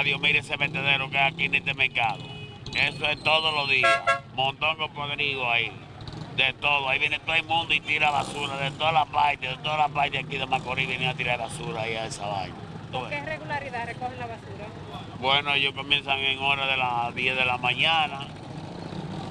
radio, mire ese vendedero que hay aquí en este mercado. Eso es todos los días. Montón de podrido ahí. De todo. Ahí viene todo el mundo y tira basura de todas las partes. De todas las partes aquí de Macorís vienen a tirar basura ahí a esa vaina. ¿Con qué regularidad recogen la basura? Bueno, ellos comienzan en horas de las 10 de la mañana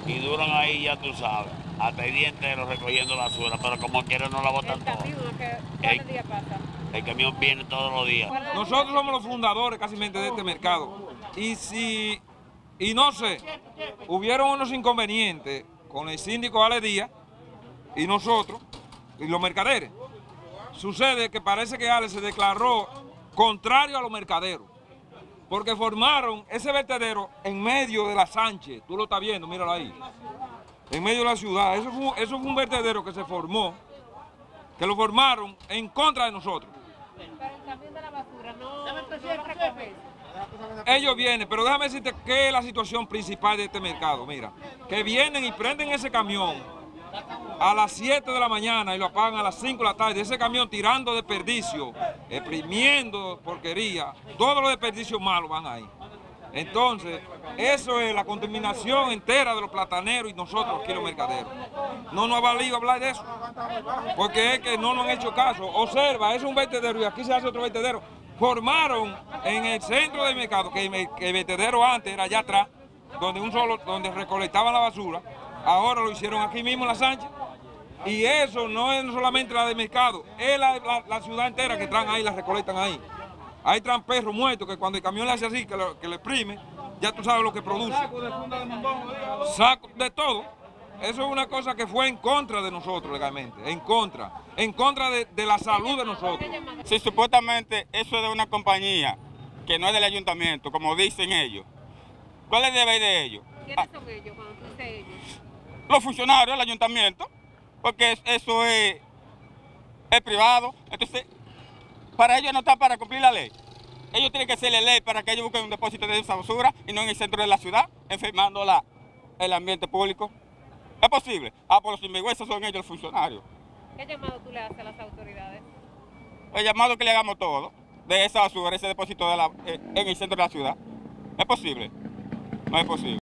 y duran ahí, ya tú sabes, hasta el día entero recogiendo basura, pero como quieran no la botan toda. ¿Cuántos días pasa? El camión viene todos los días. Nosotros somos los fundadores casi de este mercado. Y no sé, hubieron unos inconvenientes con el síndico Alex Díaz y nosotros, y los mercaderes. Sucede que parece que Alex se declaró contrario a los mercaderos, porque formaron ese vertedero en medio de La Sánchez. Tú lo estás viendo, míralo ahí. En medio de la ciudad. Eso fue un vertedero que se formó, que lo formaron en contra de nosotros. Pero el camión de la basura no recoge. Ellos vienen, pero déjame decirte que es la situación principal de este mercado. Mira, que vienen y prenden ese camión a las 7 de la mañana y lo apagan a las 5 de la tarde. Ese camión tirando desperdicio, exprimiendo porquería, todos los desperdicios malos van ahí. Entonces, eso es la contaminación entera de los plataneros y nosotros aquí los mercaderos. No nos ha valido hablar de eso, porque es que no nos han hecho caso. Observa, es un vertedero y aquí se hace otro vertedero. Formaron en el centro del mercado, que el vertedero antes era allá atrás, donde recolectaban la basura. Ahora lo hicieron aquí mismo en La Sánchez. Y eso no es solamente la del mercado, es la ciudad entera que traen ahí, la recolectan ahí. Ahí traen perros muertos que cuando el camión le hace así, que le exprime, ya tú sabes lo que produce. Saco de todo. Eso es una cosa que fue en contra de nosotros legalmente, en contra de la salud de nosotros. Sí, supuestamente eso es de una compañía que no es del ayuntamiento, como dicen ellos. ¿Cuál es el deber de ellos? ¿Quiénes son ellos cuando tú dices ellos? Los funcionarios del ayuntamiento, porque eso es privado. Entonces, para ellos no está para cumplir la ley. Ellos tienen que hacer la ley para que ellos busquen un depósito de esa basura y no en el centro de la ciudad, enfermando el ambiente público. ¿Es posible? Ah, por los sinvergüenzas son ellos los funcionarios. ¿Qué llamado tú le haces a las autoridades? El llamado que le hagamos todo, de esa basura, ese depósito en el centro de la ciudad. ¿Es posible? No es posible.